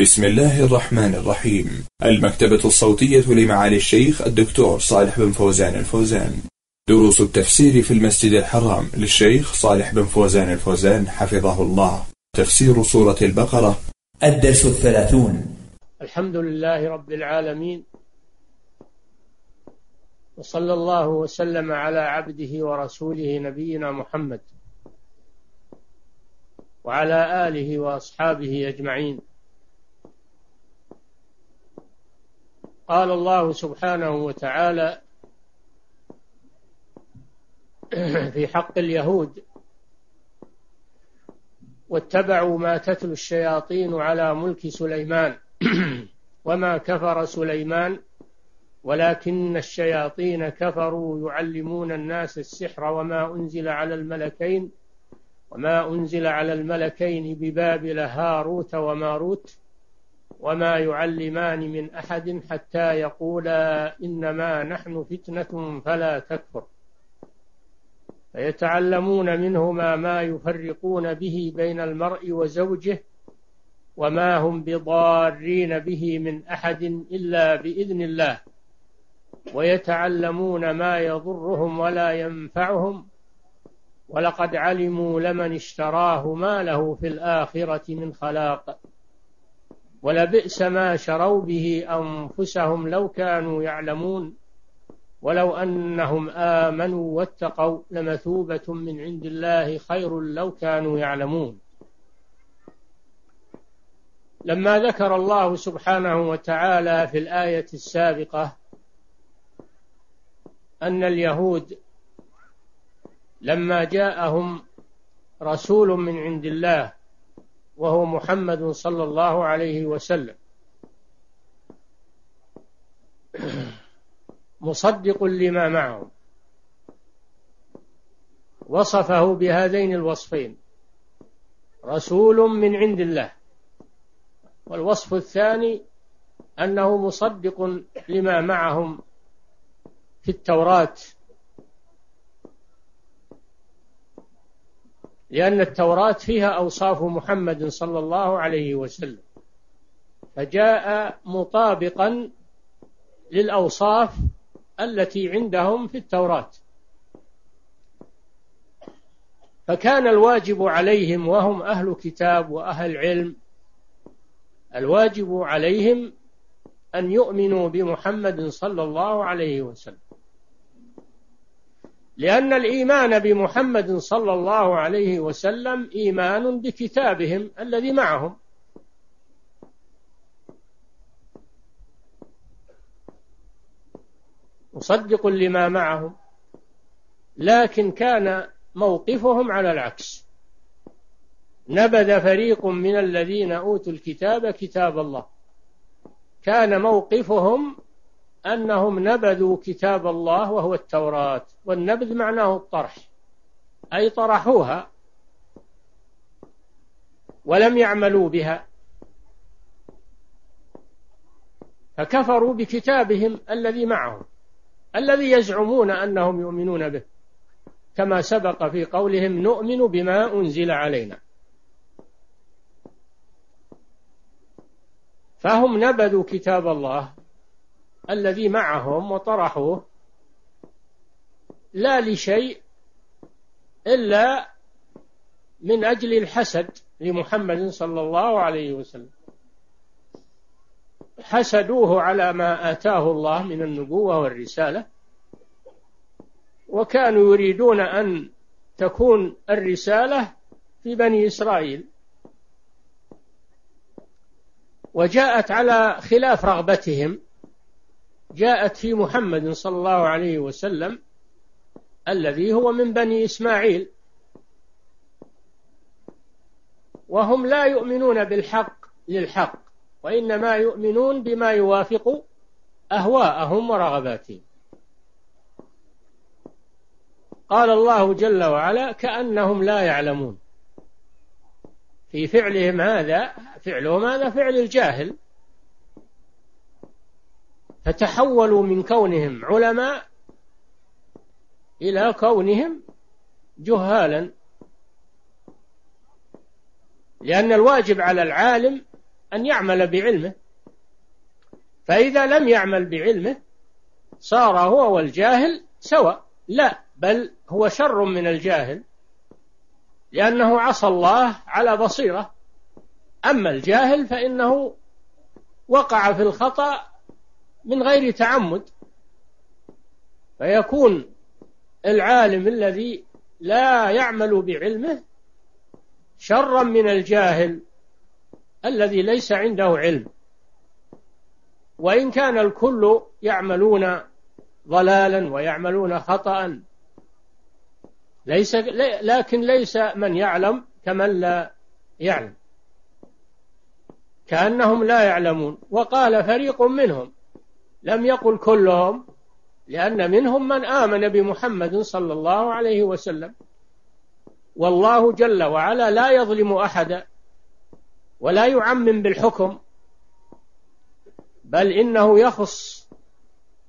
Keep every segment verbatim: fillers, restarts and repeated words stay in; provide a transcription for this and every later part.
بسم الله الرحمن الرحيم. المكتبة الصوتية لمعالي الشيخ الدكتور صالح بن فوزان الفوزان. دروس التفسير في المسجد الحرام للشيخ صالح بن فوزان الفوزان حفظه الله. تفسير سورة البقرة، الدرس الثلاثون. الحمد لله رب العالمين، وصلى الله وسلم على عبده ورسوله نبينا محمد وعلى آله وأصحابه أجمعين. قال الله سبحانه وتعالى في حق اليهود: واتبعوا ما تتلو الشياطين على ملك سليمان وما كفر سليمان ولكن الشياطين كفروا يعلمون الناس السحر وما أنزل على الملكين وما أنزل على الملكين ببابل هاروت وماروت وما يعلمان من أحد حتى يقولا إنما نحن فتنة فلا تكفر فيتعلمون منهما ما يفرقون به بين المرء وزوجه وما هم بضارين به من أحد إلا بإذن الله ويتعلمون ما يضرهم ولا ينفعهم ولقد علموا لمن اشتراه ما له في الآخرة من خلاق ولبئس ما شروا به أنفسهم لو كانوا يعلمون ولو أنهم آمنوا واتقوا لمثوبة من عند الله خير لو كانوا يعلمون. لما ذكر الله سبحانه وتعالى في الآية السابقة أن اليهود لما جاءهم رسول من عند الله وهو محمد صلى الله عليه وسلم مصدق لما معه، وصفه بهذين الوصفين: رسول من عند الله، والوصف الثاني أنه مصدق لما معهم في التوراة، لأن التوراة فيها أوصاف محمد صلى الله عليه وسلم، فجاء مطابقا للأوصاف التي عندهم في التوراة، فكان الواجب عليهم وهم أهل كتاب وأهل علم، الواجب عليهم أن يؤمنوا بمحمد صلى الله عليه وسلم، لأن الإيمان بمحمد صلى الله عليه وسلم إيمان بكتابهم الذي معهم. مصدق لما معهم، لكن كان موقفهم على العكس. نبذ فريق من الذين أوتوا الكتاب كتاب الله، كان موقفهم أنهم نبذوا كتاب الله وهو التوراة، والنبذ معناه الطرح، أي طرحوها ولم يعملوا بها، فكفروا بكتابهم الذي معهم الذي يزعمون أنهم يؤمنون به، كما سبق في قولهم: نؤمن بما أنزل علينا. فهم نبذوا كتاب الله الذي معهم وطرحوه لا لشيء إلا من أجل الحسد لمحمد صلى الله عليه وسلم، حسدوه على ما آتاه الله من النبوة والرسالة، وكانوا يريدون أن تكون الرسالة في بني إسرائيل، وجاءت على خلاف رغبتهم، جاءت في محمد صلى الله عليه وسلم الذي هو من بني إسماعيل، وهم لا يؤمنون بالحق للحق، وإنما يؤمنون بما يوافق أهواءهم ورغباتهم. قال الله جل وعلا: كأنهم لا يعلمون. في فعلهم هذا فعلهم هذا فعل الجاهل، فتحولوا من كونهم علماء إلى كونهم جهالا، لأن الواجب على العالم أن يعمل بعلمه، فإذا لم يعمل بعلمه صار هو والجاهل سواء، لا بل هو شر من الجاهل لأنه عصى الله على بصيرة، أما الجاهل فإنه وقع في الخطأ من غير تعمد، فيكون العالم الذي لا يعمل بعلمه شرا من الجاهل الذي ليس عنده علم، وإن كان الكل يعملون ضلالا ويعملون خطأ، ليس لكن ليس من يعلم كمن لا يعلم، كأنهم لا يعلمون. وقال فريق منهم، لم يقل كلهم، لأن منهم من آمن بمحمد صلى الله عليه وسلم، والله جل وعلا لا يظلم أحدا ولا يعمم بالحكم، بل إنه يخص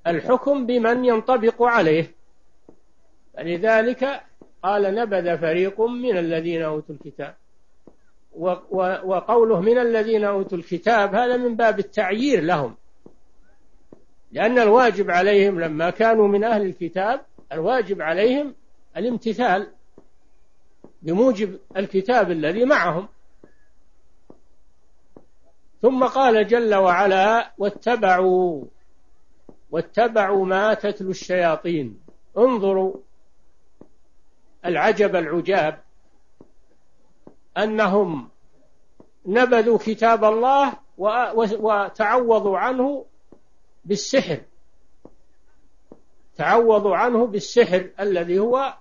الحكم بمن ينطبق عليه، فلذلك قال نبذ فريق من الذين أوتوا الكتاب. وقوله من الذين أوتوا الكتاب هذا من باب التعيير لهم، لأن الواجب عليهم لما كانوا من أهل الكتاب الواجب عليهم الامتثال بموجب الكتاب الذي معهم. ثم قال جل وعلا واتبعوا واتبعوا ما تتلو الشياطين. انظروا العجب العجاب، أنهم نبذوا كتاب الله وتعوضوا عنه بالسحر، تعوضوا عنه بالسحر الذي هو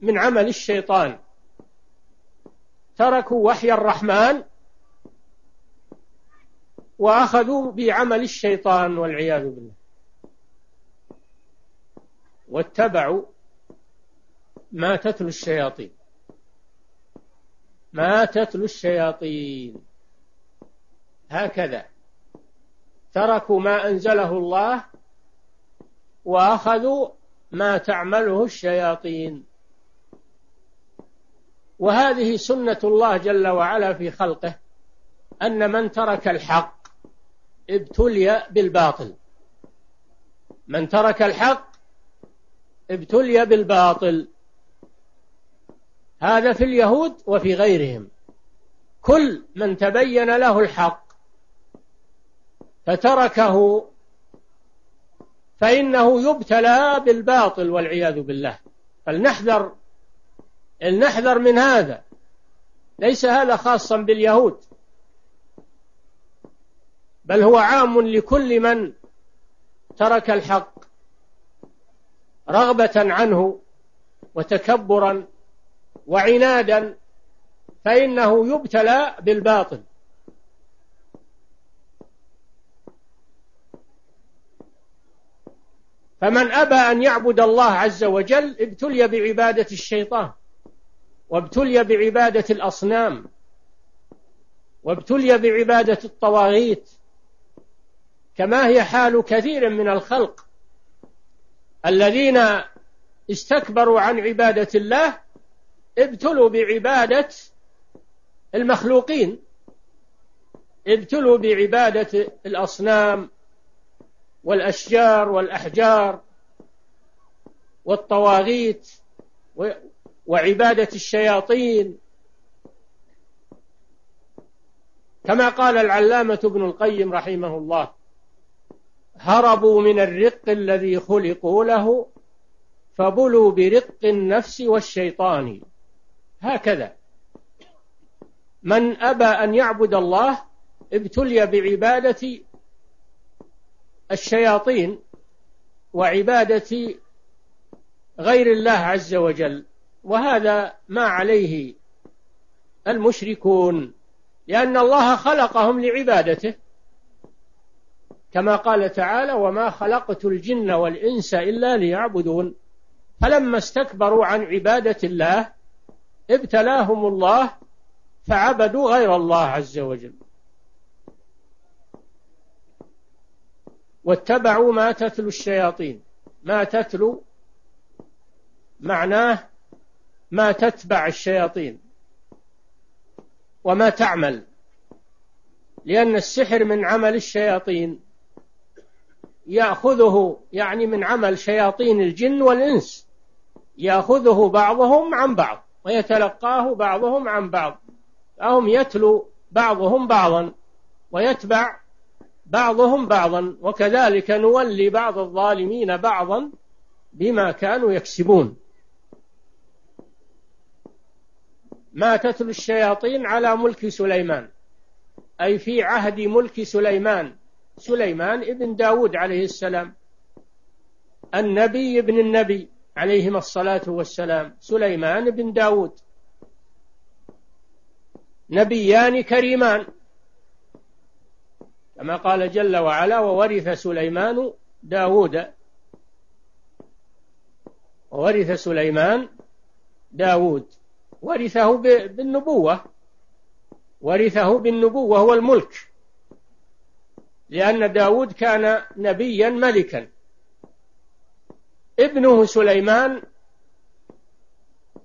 من عمل الشيطان، تركوا وحي الرحمن وأخذوا بعمل الشيطان والعياذ بالله. واتبعوا ما تتلو الشياطين، ما تتلو الشياطين هكذا، تركوا ما أنزله الله وأخذوا ما تعمله الشياطين. وهذه سنة الله جل وعلا في خلقه، أن من ترك الحق ابتلي بالباطل، من ترك الحق ابتلي بالباطل، هذا في اليهود وفي غيرهم، كل من تبين له الحق فتركه فإنه يبتلى بالباطل والعياذ بالله. فلنحذر لنحذر من هذا، ليس هذا خاصا باليهود بل هو عام لكل من ترك الحق رغبة عنه وتكبرا وعنادا، فإنه يبتلى بالباطل. فمن أبى أن يعبد الله عز وجل ابتلي بعبادة الشيطان، وابتلي بعبادة الأصنام، وابتلي بعبادة الطواغيت، كما هي حال كثير من الخلق الذين استكبروا عن عبادة الله، ابتلوا بعبادة المخلوقين، ابتلوا بعبادة الأصنام والأشجار والأحجار والطواغيت وعبادة الشياطين، كما قال العلامة ابن القيم رحمه الله: هربوا من الرق الذي خلقوا له فبلوا برق النفس والشيطان. هكذا من أبى أن يعبد الله ابتلي بعبادة الشياطين وعبادة غير الله عز وجل، وهذا ما عليه المشركون، لأن الله خلقهم لعبادته، كما قال تعالى: وما خلقت الجن والإنس إلا ليعبدون. فلما استكبروا عن عبادة الله ابتلاهم الله فعبدوا غير الله عز وجل. واتبعوا ما تتلو الشياطين، ما تتلو معناه ما تتبع الشياطين وما تعمل، لأن السحر من عمل الشياطين، يأخذه يعني من عمل شياطين الجن والإنس، يأخذه بعضهم عن بعض ويتلقاه بعضهم عن بعض، فهم يتلو بعضهم بعضا ويتبع بعضهم بعضا، وكذلك نولي بعض الظالمين بعضا بما كانوا يكسبون. ما تتلو الشياطين على ملك سليمان، أي في عهد ملك سليمان، سليمان ابن داود عليه السلام، النبي ابن النبي عليهما الصلاة والسلام، سليمان ابن داود، نبيان كريمان، كما قال جل وعلا: وورث سليمان داود، وورث سليمان داود، ورثه بالنبوة، ورثه بالنبوة هو الملك، لأن داود كان نبيا ملكا. ابنه سليمان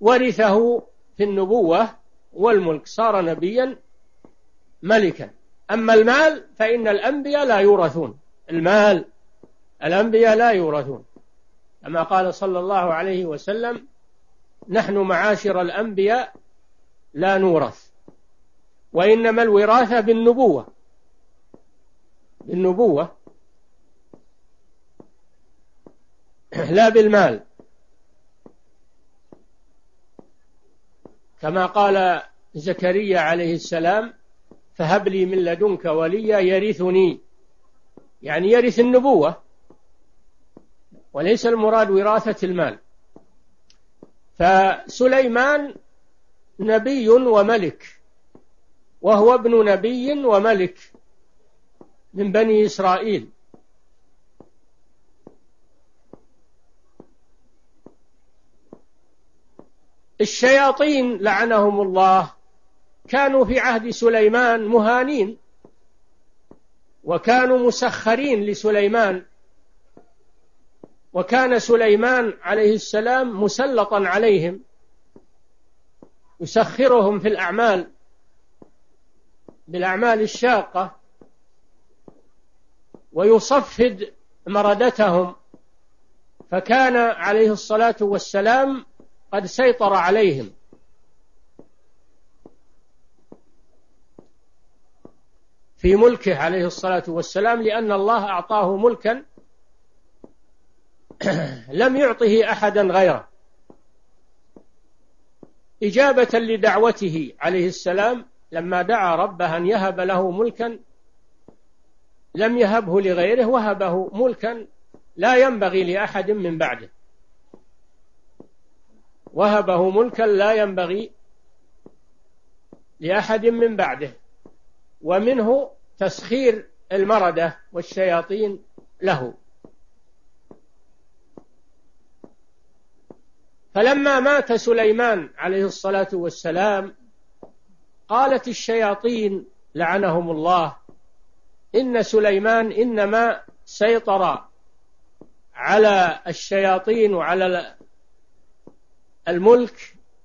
ورثه في النبوة والملك، صار نبيا ملكا. أما المال فإن الأنبياء لا يورثون، المال الأنبياء لا يورثون، كما قال صلى الله عليه وسلم: نحن معاشر الأنبياء لا نورث، وإنما الوراثة بالنبوة، بالنبوة لا بالمال، كما قال زكريا عليه السلام: فهب لي من لدنك وليا يرثني، يعني يرث النبوة، وليس المراد وراثة المال. فسليمان نبي وملك، وهو ابن نبي وملك من بني إسرائيل، الشياطين لعنهم الله كانوا في عهد سليمان مهانين، وكانوا مسخرين لسليمان، وكان سليمان عليه السلام مسلطا عليهم يسخرهم في الأعمال، بالأعمال الشاقة، ويصفد مردتهم، فكان عليه الصلاة والسلام قد سيطر عليهم. في ملكه عليه الصلاة والسلام، لأن الله أعطاه ملكا لم يعطه أحدا غيره، إجابة لدعوته عليه السلام لما دعا ربه أن يهب له ملكا لم يهبه لغيره، وهبه ملكا لا ينبغي لأحد من بعده، وهبه ملكا لا ينبغي لأحد من بعده، ومنه تسخير المردة والشياطين له. فلما مات سليمان عليه الصلاة والسلام قالت الشياطين لعنهم الله: إن سليمان إنما سيطر على الشياطين وعلى الملك،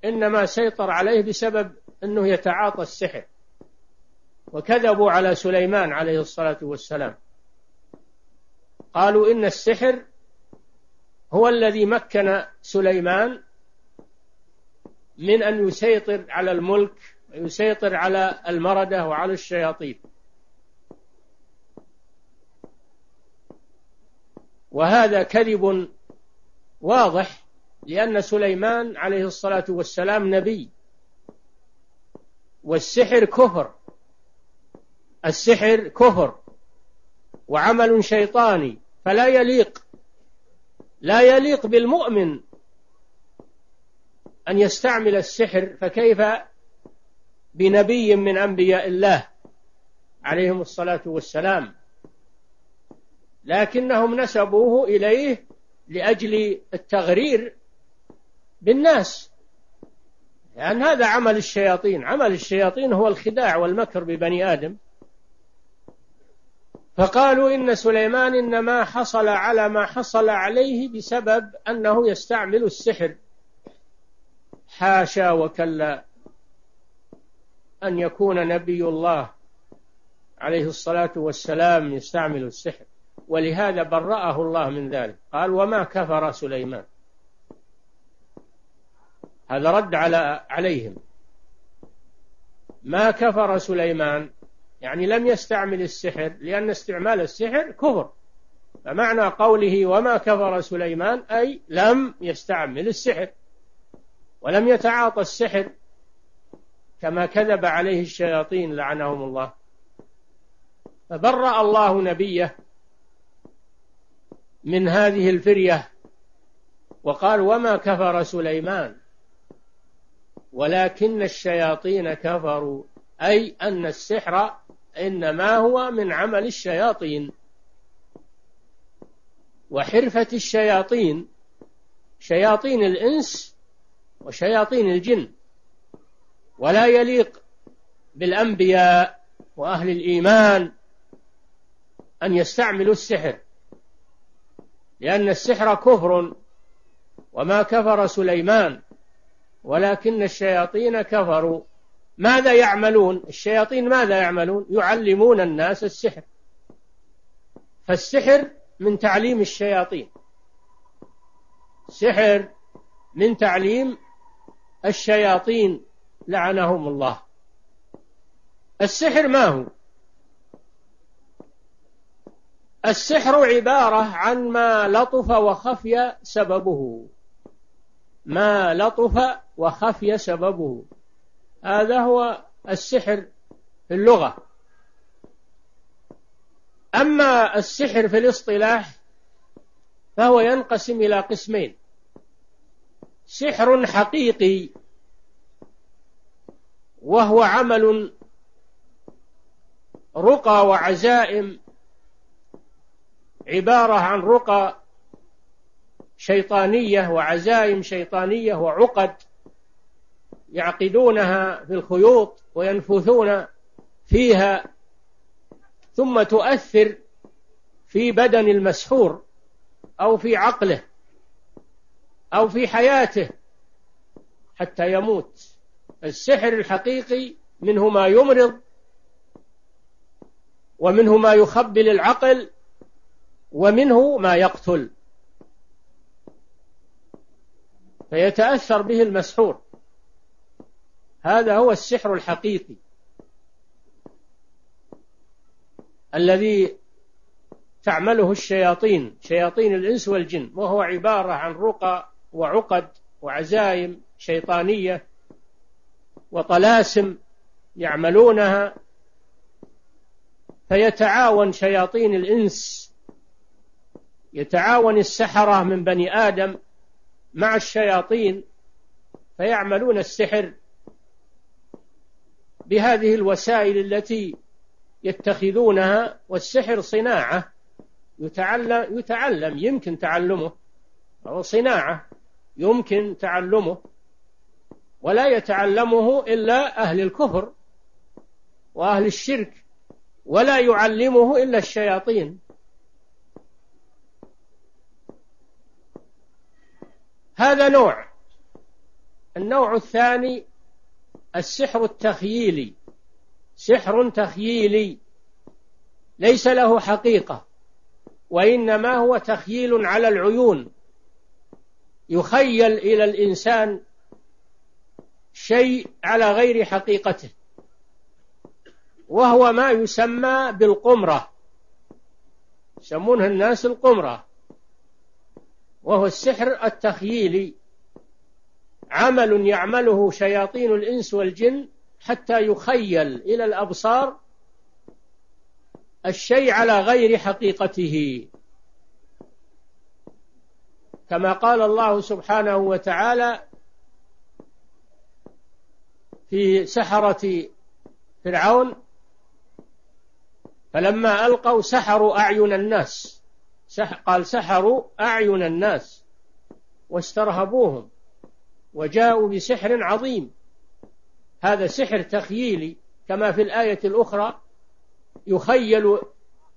إنما سيطر عليه بسبب أنه يتعاطى السحر، وكذبوا على سليمان عليه الصلاة والسلام، قالوا إن السحر هو الذي مكن سليمان من أن يسيطر على الملك ويسيطر على المردة وعلى الشياطين، وهذا كذب واضح، لأن سليمان عليه الصلاة والسلام نبي، والسحر كفر، السحر كفر وعمل شيطاني، فلا يليق، لا يليق بالمؤمن أن يستعمل السحر، فكيف بنبي من أنبياء الله عليهم الصلاة والسلام. لكنهم نسبوه إليه لأجل التغرير بالناس، لأن يعني هذا عمل الشياطين، عمل الشياطين هو الخداع والمكر ببني آدم. فقالوا إن سليمان إنما حصل على ما حصل عليه بسبب أنه يستعمل السحر. حاشا وكلا أن يكون نبي الله عليه الصلاة والسلام يستعمل السحر، ولهذا برأه الله من ذلك، قال وما كفر سليمان. هذا رد على عليهم، ما كفر سليمان يعني لم يستعمل السحر، لأن استعمال السحر كفر، فمعنى قوله وما كفر سليمان أي لم يستعمل السحر ولم يتعاطى السحر كما كذب عليه الشياطين لعنهم الله. فبرأ الله نبيه من هذه الفرية وقال وما كفر سليمان ولكن الشياطين كفروا، أي أن السحر إنما هو من عمل الشياطين وحرفة الشياطين، شياطين الإنس وشياطين الجن، ولا يليق بالأنبياء وأهل الإيمان أن يستعملوا السحر، لأن السحر كفر، وما كفر سليمان ولكن الشياطين كفروا. ماذا يعملون؟ الشياطين ماذا يعملون؟ يعلمون الناس السحر، فالسحر من تعليم الشياطين، سحر من تعليم الشياطين لعنهم الله. السحر ما هو؟ السحر عبارة عن ما لطف وخفي سببه، ما لطف وخفي سببه، هذا هو السحر في اللغة. أما السحر في الاصطلاح فهو ينقسم إلى قسمين: سحر حقيقي وهو عمل رقى وعزائم، عبارة عن رقى شيطانية وعزائم شيطانية وعقد يعقدونها في الخيوط وينفثون فيها ثم تؤثر في بدن المسحور أو في عقله أو في حياته حتى يموت. السحر الحقيقي منه ما يمرض ومنه ما يخبل العقل ومنه ما يقتل، فيتأثر به المسحور، هذا هو السحر الحقيقي الذي تعمله الشياطين، شياطين الإنس والجن، وهو عبارة عن رقى وعقد وعزائم شيطانية وطلاسم يعملونها، فيتعاون شياطين الإنس، يتعاون السحرة من بني آدم مع الشياطين فيعملون السحر بهذه الوسائل التي يتخذونها. والسحر صناعة يتعلم, يتعلم يمكن تعلمه، أو صناعة يمكن تعلمه، ولا يتعلمه إلا أهل الكفر وأهل الشرك، ولا يعلمه إلا الشياطين. هذا نوع. النوع الثاني السحر التخييلي، سحر تخييلي ليس له حقيقة وإنما هو تخييل على العيون، يخيل إلى الإنسان شيء على غير حقيقته، وهو ما يسمى بالقمرة، يسمونها الناس القمرة، وهو السحر التخييلي، عمل يعمله شياطين الإنس والجن حتى يخيل إلى الأبصار الشيء على غير حقيقته، كما قال الله سبحانه وتعالى في سحرة فرعون: فلما ألقوا سحروا أعين الناس، قال سحروا أعين الناس واسترهبوهم وجاءوا بسحر عظيم. هذا سحر تخييلي، كما في الآية الأخرى يخيل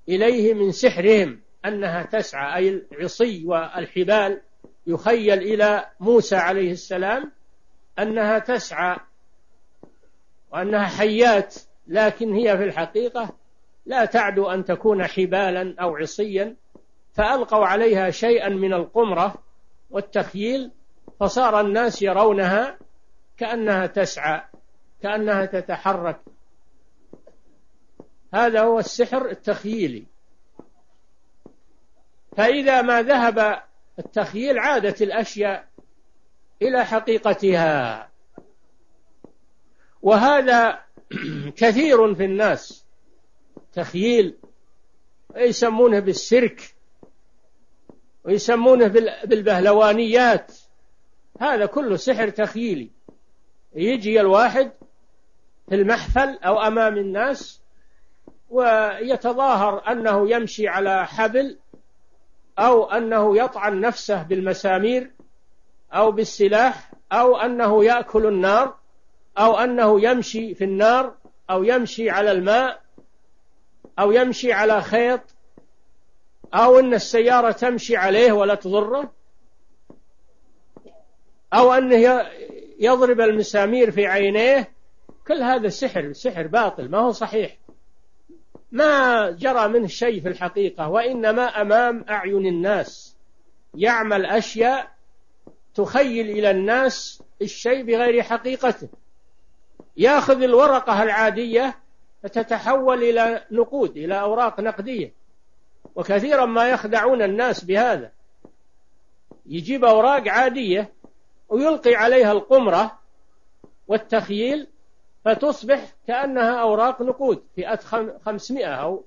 إليه من سحرهم أنها تسعى، أي العصي والحبال، يخيل إلى موسى عليه السلام أنها تسعى وأنها حيات، لكن هي في الحقيقة لا تعد أن تكون حبالا أو عصيا، فألقوا عليها شيئا من القمرة والتخييل، فصار الناس يرونها كأنها تسعى، كأنها تتحرك. هذا هو السحر التخييلي. فإذا ما ذهب التخييل عادت الأشياء إلى حقيقتها، وهذا كثير في الناس، تخييل، ويسمونه بالسيرك، ويسمونه بالبهلوانيات، هذا كله سحر تخييلي. يجي الواحد في المحفل أو أمام الناس ويتظاهر أنه يمشي على حبل، أو أنه يطعن نفسه بالمسامير أو بالسلاح، أو أنه يأكل النار، أو أنه يمشي في النار، أو يمشي على الماء، أو يمشي على خيط، أو أن السيارة تمشي عليه ولا تضره، أو أنه يضرب المسامير في عينيه. كل هذا سحر، سحر باطل، ما هو صحيح، ما جرى منه شيء في الحقيقة، وإنما أمام أعين الناس يعمل أشياء تخيل إلى الناس الشيء بغير حقيقته. يأخذ الورقة العادية فتتحول إلى نقود، إلى أوراق نقدية، وكثيرا ما يخدعون الناس بهذا. يجيب أوراق عادية ويلقي عليها القمرة والتخييل فتصبح كأنها أوراق نقود، فئة خمسمائة أو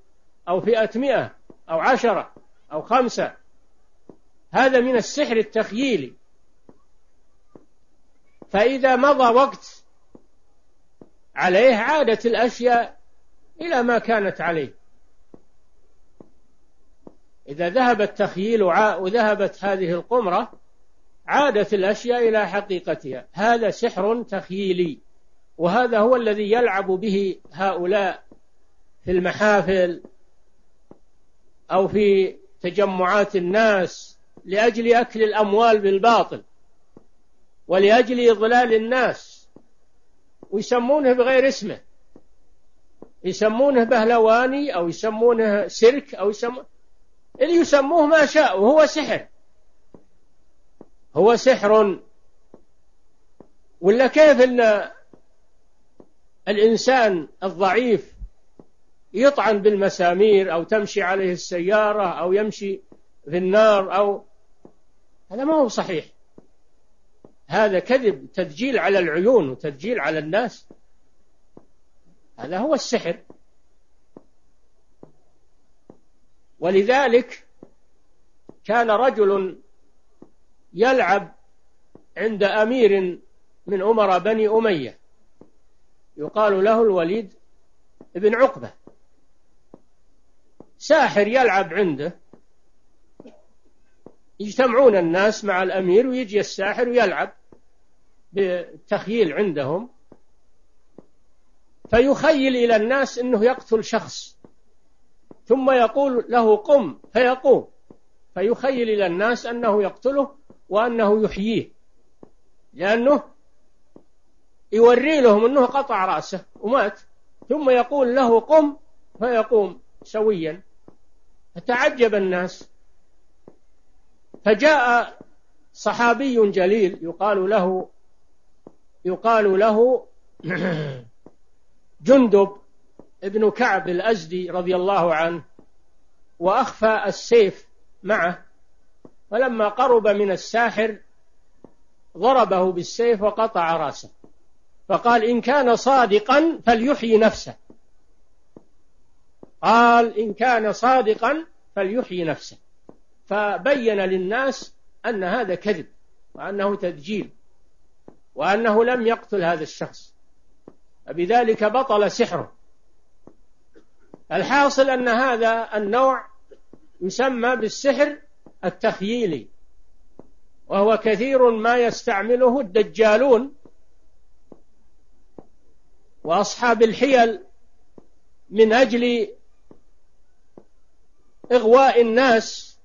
أو فئة مئة أو عشرة أو خمسة. هذا من السحر التخييلي. فإذا مضى وقت عليه عادت الأشياء إلى ما كانت عليه. إذا ذهب التخييل وذهبت هذه القمرة عادت الأشياء إلى حقيقتها. هذا سحر تخييلي، وهذا هو الذي يلعب به هؤلاء في المحافل أو في تجمعات الناس لأجل أكل الأموال بالباطل ولأجل إضلال الناس، ويسمونه بغير اسمه، يسمونه بهلواني أو يسمونه سيرك أو يسمونه اللي يسموه ما شاء، وهو سحر، هو سحر. ولا كيف أن الإنسان الضعيف يطعن بالمسامير أو تمشي عليه السيارة أو يمشي في النار، أو هذا ما هو صحيح، هذا كذب، تدجيل على العيون وتدجيل على الناس، هذا هو السحر. ولذلك كان رجل يلعب عند أمير من أمراء بني أمية يقال له الوليد بن عقبة، ساحر يلعب عنده، يجتمعون الناس مع الأمير ويجي الساحر ويلعب بالتخييل عندهم، فيخيل إلى الناس أنه يقتل شخص، ثم يقول له قم فيقوم، فيخيل إلى الناس أنه يقتله وأنه يحييه، لأنه يوري لهم أنه قطع رأسه ومات، ثم يقول له قم فيقوم سويا. فتعجب الناس، فجاء صحابي جليل يقال له يقال له جندب بن كعب الأزدي رضي الله عنه، وأخفى السيف معه، فلما قرب من الساحر ضربه بالسيف وقطع رأسه، فقال إن كان صادقا فليحيي نفسه، قال إن كان صادقا فليحيي نفسه، فبين للناس أن هذا كذب وأنه تدجيل وأنه لم يقتل هذا الشخص، فبذلك بطل سحره. الحاصل أن هذا النوع يسمى بالسحر التخييلي، وهو كثير ما يستعمله الدجالون وأصحاب الحيل من أجل إغواء الناس،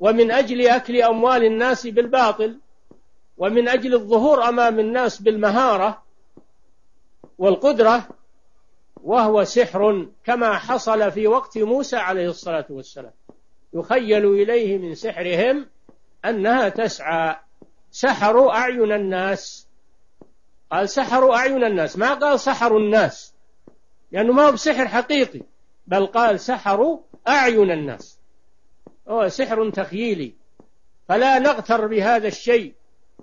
ومن أجل أكل أموال الناس بالباطل، ومن أجل الظهور أمام الناس بالمهارة والقدرة، وهو سحر كما حصل في وقت موسى عليه الصلاة والسلام، يخيل إليه من سحرهم أنها تسعى. سحروا أعين الناس، قال سحروا أعين الناس، ما قال سحروا الناس، لأنه ما هو بسحر حقيقي، بل قال سحروا أعين الناس، هو سحر تخييلي. فلا نغتر بهذا الشيء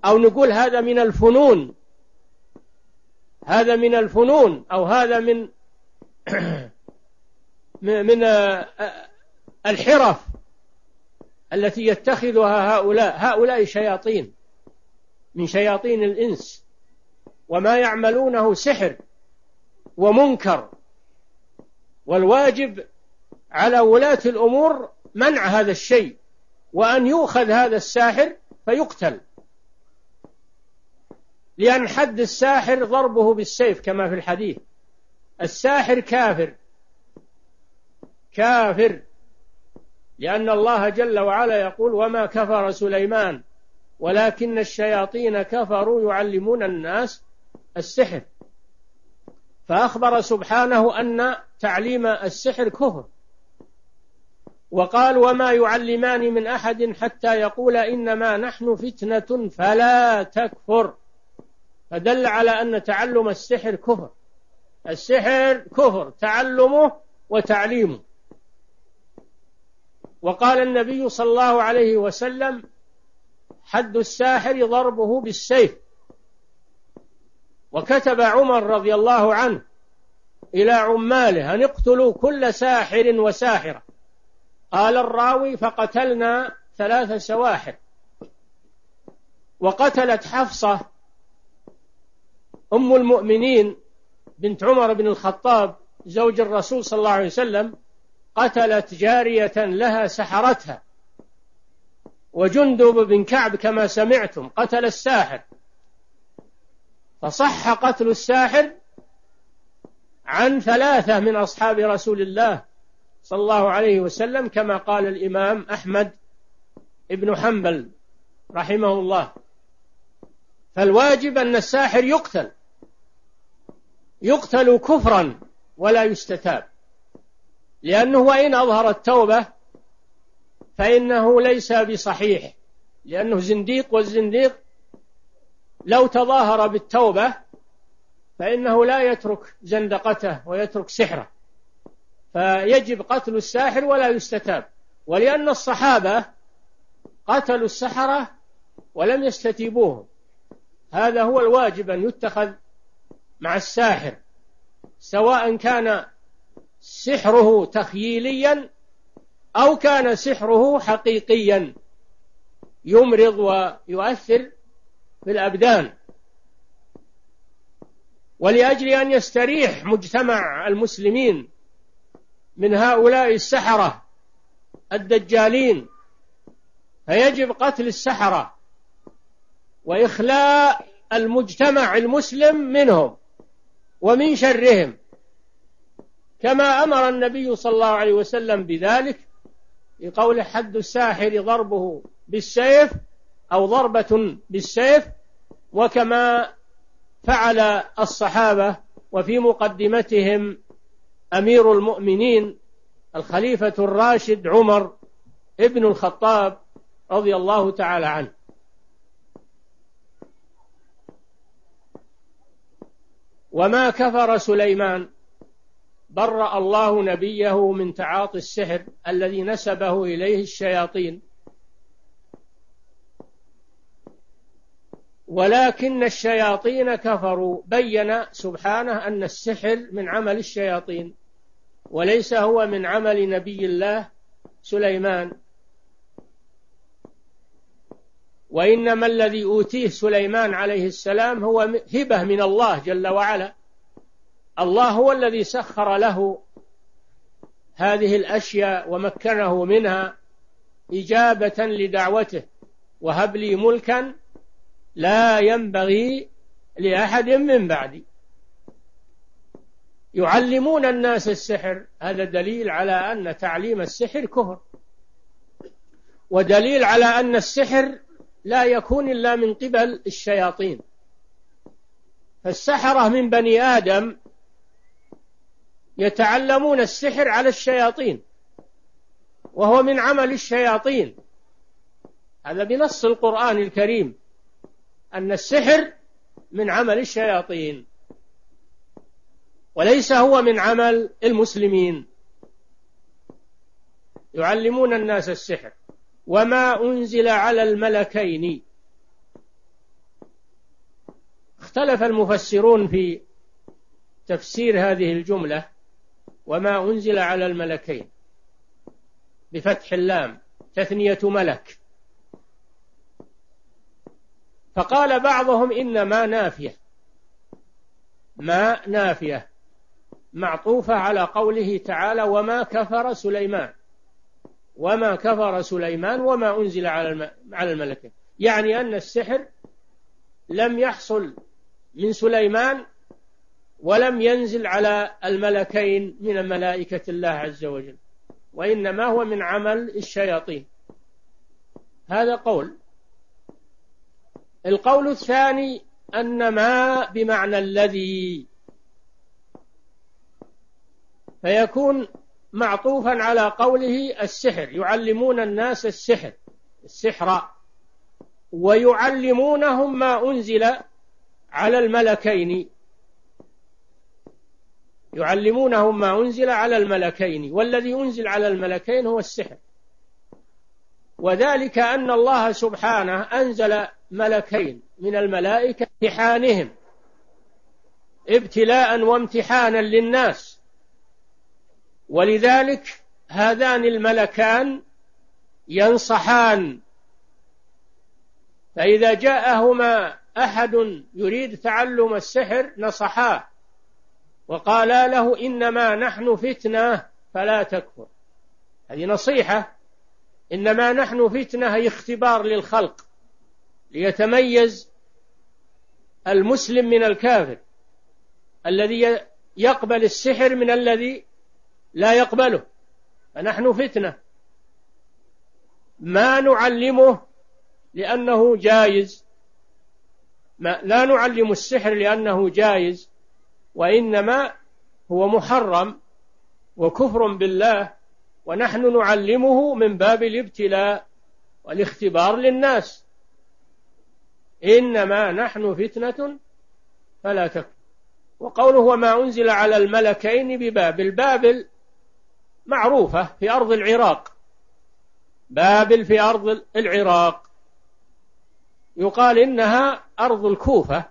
أو نقول هذا من الفنون، هذا من الفنون، أو هذا من من الحرف التي يتخذها هؤلاء. هؤلاء شياطين من شياطين الإنس، وما يعملونه سحر ومنكر، والواجب على ولاة الأمور منع هذا الشيء، وأن يؤخذ هذا الساحر فيقتل، لأن حد الساحر ضربه بالسيف كما في الحديث. الساحر كافر كافر، لأن الله جل وعلا يقول وما كفر سليمان ولكن الشياطين كفروا يعلمون الناس السحر، فأخبر سبحانه أن تعليم السحر كفر، وقال وما يعلمان من أحد حتى يقول إنما نحن فتنة فلا تكفر، فدل على أن تعلم السحر كفر، السحر كفر تعلمه وتعليمه. وقال النبي صلى الله عليه وسلم حد الساحر ضربه بالسيف. وكتب عمر رضي الله عنه إلى عماله أن اقتلوا كل ساحر وساحرة، قال الراوي فقتلنا ثلاث سواحر، وقتلت حفصة أم المؤمنين بنت عمر بن الخطاب زوج الرسول صلى الله عليه وسلم، قتلت جارية لها سحرتها. وجندب بن كعب كما سمعتم قتل الساحر، فصح قتل الساحر عن ثلاثة من أصحاب رسول الله صلى الله عليه وسلم، كما قال الإمام أحمد بن حنبل رحمه الله. فالواجب أن الساحر يقتل، يقتل كفرا ولا يستتاب، لأنه وإن أظهر التوبة فإنه ليس بصحيح، لأنه زنديق، والزنديق لو تظاهر بالتوبة فإنه لا يترك زندقته ويترك سحره، فيجب قتل الساحر ولا يستتاب. ولأن الصحابة قتلوا السحرة ولم يستتيبوهم، هذا هو الواجب أن يتخذ مع الساحر، سواء كان سحره تخييليا أو كان سحره حقيقيا يمرض ويؤثر في الأبدان. ولأجل أن يستريح مجتمع المسلمين من هؤلاء السحرة الدجالين، فيجب قتل السحرة وإخلاء المجتمع المسلم منهم ومن شرهم، كما أمر النبي صلى الله عليه وسلم بذلك بقول حد الساحر ضربه بالسيف أو ضربة بالسيف، وكما فعل الصحابة، وفي مقدمتهم أمير المؤمنين الخليفة الراشد عمر ابن الخطاب رضي الله تعالى عنه. وما كفر سليمان، برأ الله نبيه من تعاطي السحر الذي نسبه إليه الشياطين، ولكن الشياطين كفروا. بين سبحانه أن السحر من عمل الشياطين، وليس هو من عمل نبي الله سليمان، وإنما الذي أوتيه سليمان عليه السلام هو هبة من الله جل وعلا. الله هو الذي سخر له هذه الأشياء ومكنه منها إجابة لدعوته، وهب لي ملكا لا ينبغي لأحد من بعدي. يعلمون الناس السحر، هذا دليل على أن تعليم السحر كفر، ودليل على أن السحر لا يكون إلا من قبل الشياطين. فالسحرة من بني آدم يتعلمون السحر على الشياطين، وهو من عمل الشياطين. هذا بنص القرآن الكريم أن السحر من عمل الشياطين وليس هو من عمل المسلمين. يعلمون الناس السحر. وما أنزل على الملكين، اختلف المفسرون في تفسير هذه الجملة وما أنزل على الملكين بفتح اللام تثنية ملك، فقال بعضهم إنما نافية، ما نافية معطوفة على قوله تعالى وما كفر سليمان، وما كفر سليمان وما أنزل على الملكين، يعني أن السحر لم يحصل من سليمان ولم ينزل على الملكين من ملائكة الله عز وجل، وإنما هو من عمل الشياطين. هذا قول. القول الثاني أن ما بمعنى الذي، فيكون معطوفا على قوله السحر، يعلمون الناس السحر السحر ويعلمونهم ما أنزل على الملكين، يعلمونهم ما أنزل على الملكين، والذي أنزل على الملكين هو السحر، وذلك أن الله سبحانه أنزل ملكين من الملائكة امتحانهم ابتلاء وامتحانا للناس، ولذلك هذان الملكان ينصحان، فإذا جاءهما أحد يريد تعلم السحر نصحاه وقالا له إنما نحن فتنة فلا تكفر. هذه نصيحة. إنما نحن فتنة هي اختبار للخلق ليتميز المسلم من الكافر، الذي يقبل السحر من الذي لا يقبله، فنحن فتنة، ما نعلمه لأنه جائز، ما لا نعلم السحر لأنه جائز، وإنما هو محرم وكفر بالله، ونحن نعلمه من باب الابتلاء والاختبار للناس. إنما نحن فتنة فلا تكفر. وقوله وما أنزل على الملكين ببابل، بابل معروفة في أرض العراق، بابل في أرض العراق، يقال إنها أرض الكوفة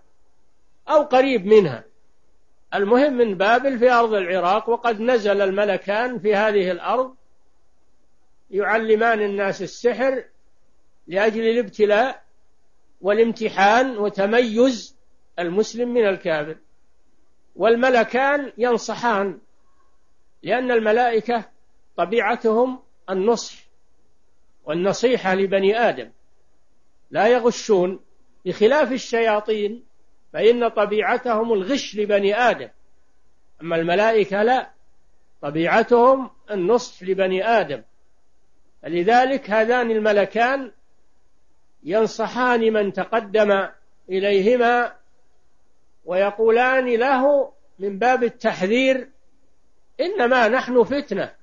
أو قريب منها، المهم من بابل في أرض العراق، وقد نزل الملكان في هذه الأرض يعلمان الناس السحر لأجل الابتلاء والامتحان وتميز المسلم من الكافر، والملكان ينصحان لأن الملائكة طبيعتهم النصح والنصيحة لبني آدم، لا يغشون، بخلاف الشياطين فإن طبيعتهم الغش لبني آدم، أما الملائكة لا، طبيعتهم النصح لبني آدم، لذلك هذان الملكان ينصحان من تقدم إليهما ويقولان له من باب التحذير إنما نحن فتنة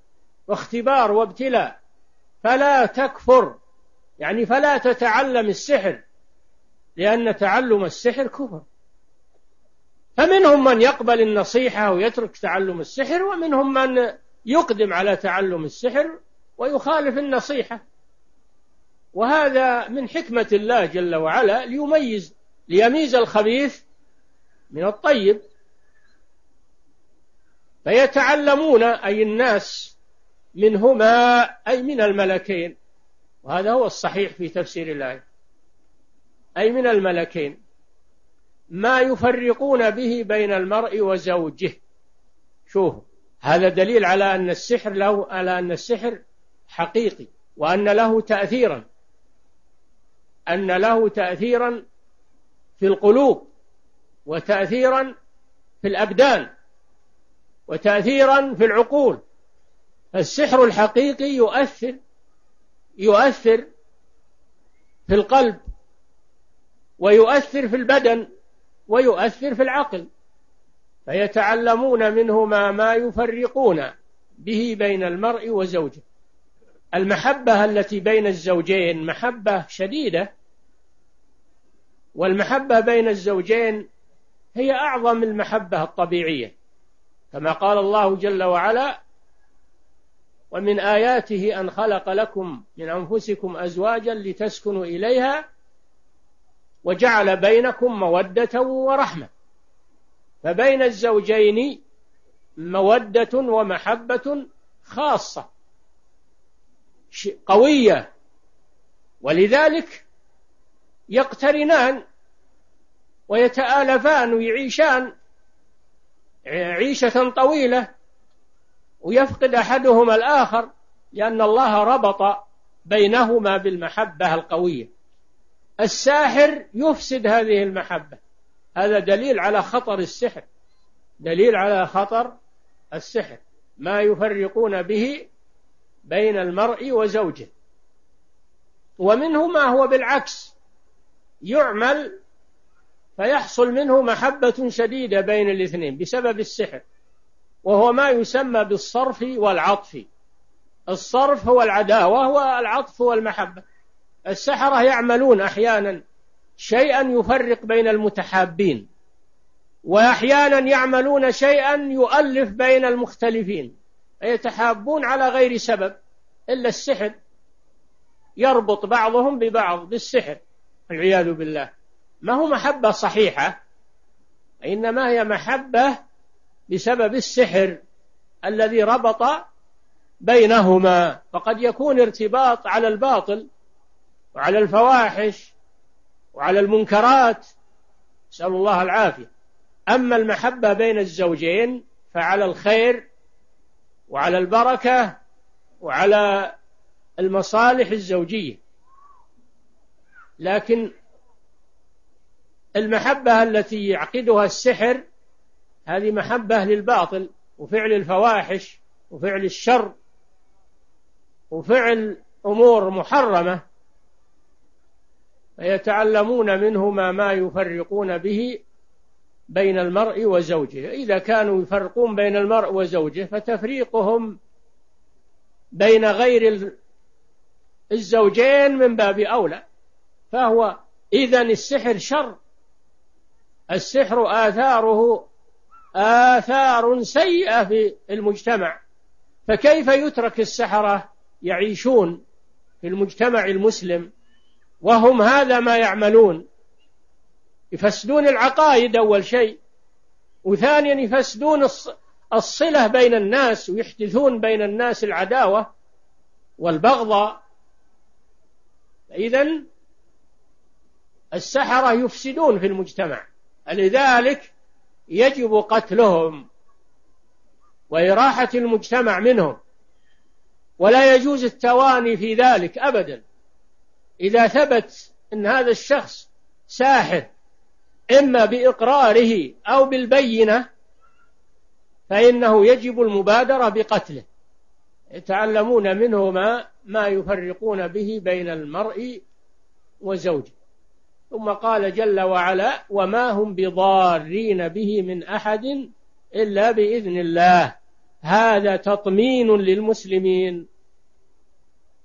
واختبار وابتلاء فلا تكفر، يعني فلا تتعلم السحر لأن تعلم السحر كفر. فمنهم من يقبل النصيحة ويترك تعلم السحر، ومنهم من يقدم على تعلم السحر ويخالف النصيحة، وهذا من حكمة الله جل وعلا ليميز ليميز الخبيث من الطيب. فيتعلمون أي الناس منهما أي من الملكين، وهذا هو الصحيح في تفسير الآية، أي من الملكين ما يفرقون به بين المرء وزوجه. شوفوا، هذا دليل على أن السحر له على أن السحر حقيقي، وأن له تأثيرا أن له تأثيرا في القلوب، وتأثيرا في الأبدان، وتأثيرا في العقول. السحر الحقيقي يؤثر يؤثر في القلب، ويؤثر في البدن، ويؤثر في العقل، فيتعلمون منهما ما يفرقون به بين المرء وزوجه. المحبة التي بين الزوجين محبة شديدة، والمحبة بين الزوجين هي أعظم المحبة الطبيعية، كما قال الله جل وعلا: ومن آياته أن خلق لكم من أنفسكم أزواجا لتسكنوا إليها وجعل بينكم مودة ورحمة. فبين الزوجين مودة ومحبة خاصة قوية، ولذلك يقترنان ويتآلفان ويعيشان عيشة طويلة، ويفقد أحدهما الآخر، لأن الله ربط بينهما بالمحبة القوية. الساحر يفسد هذه المحبة، هذا دليل على خطر السحر، دليل على خطر السحر ما يفرقون به بين المرء وزوجه. ومنه ما هو بالعكس، يعمل فيحصل منه محبة شديدة بين الاثنين بسبب السحر، وهو ما يسمى بالصرف والعطف. الصرف هو العداوة والعطف هو المحبة. السحرة يعملون أحيانا شيئا يفرق بين المتحابين، وأحيانا يعملون شيئا يؤلف بين المختلفين، يتحابون على غير سبب إلا السحر، يربط بعضهم ببعض بالسحر والعياذ بالله. ما هو محبة صحيحة، إنما هي محبة بسبب السحر الذي ربط بينهما. فقد يكون ارتباط على الباطل وعلى الفواحش وعلى المنكرات، نسأل الله العافية. أما المحبة بين الزوجين فعلى الخير وعلى البركة وعلى المصالح الزوجية. لكن المحبة التي يعقدها السحر هذه محبة للباطل وفعل الفواحش وفعل الشر وفعل أمور محرمة، فيتعلمون منهما ما يفرقون به بين المرء وزوجه. إذا كانوا يفرقون بين المرء وزوجه، فتفريقهم بين غير الزوجين من باب أولى. فهو إذن السحر شر، السحر آثاره آثار سيئة في المجتمع، فكيف يترك السحرة يعيشون في المجتمع المسلم وهم هذا ما يعملون؟ يفسدون العقائد أول شيء، وثانيا يفسدون الصلة بين الناس، ويحدثون بين الناس العداوة والبغضة. إذن السحرة يفسدون في المجتمع، لذلك يجب قتلهم وإراحة المجتمع منهم، ولا يجوز التواني في ذلك أبدا. إذا ثبت أن هذا الشخص ساحر إما بإقراره أو بالبينة، فإنه يجب المبادرة بقتله. يتعلمون منهما ما يفرقون به بين المرء وزوجه. ثم قال جل وعلا: وما هم بضارين به من أحد إلا بإذن الله. هذا تطمين للمسلمين،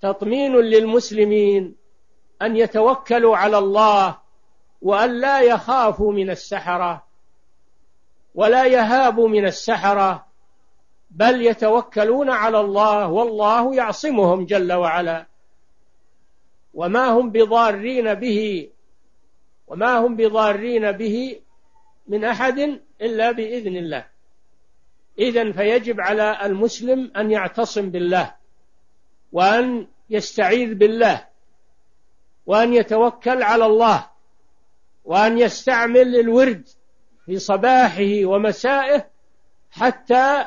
تطمين للمسلمين أن يتوكلوا على الله، وأن لا يخافوا من السحرة ولا يهابوا من السحرة، بل يتوكلون على الله والله يعصمهم جل وعلا. وما هم بضارين به وما هم بضارين به من أحد إلا بإذن الله. إذن فيجب على المسلم أن يعتصم بالله، وأن يستعيذ بالله، وأن يتوكل على الله، وأن يستعمل الورد في صباحه ومسائه حتى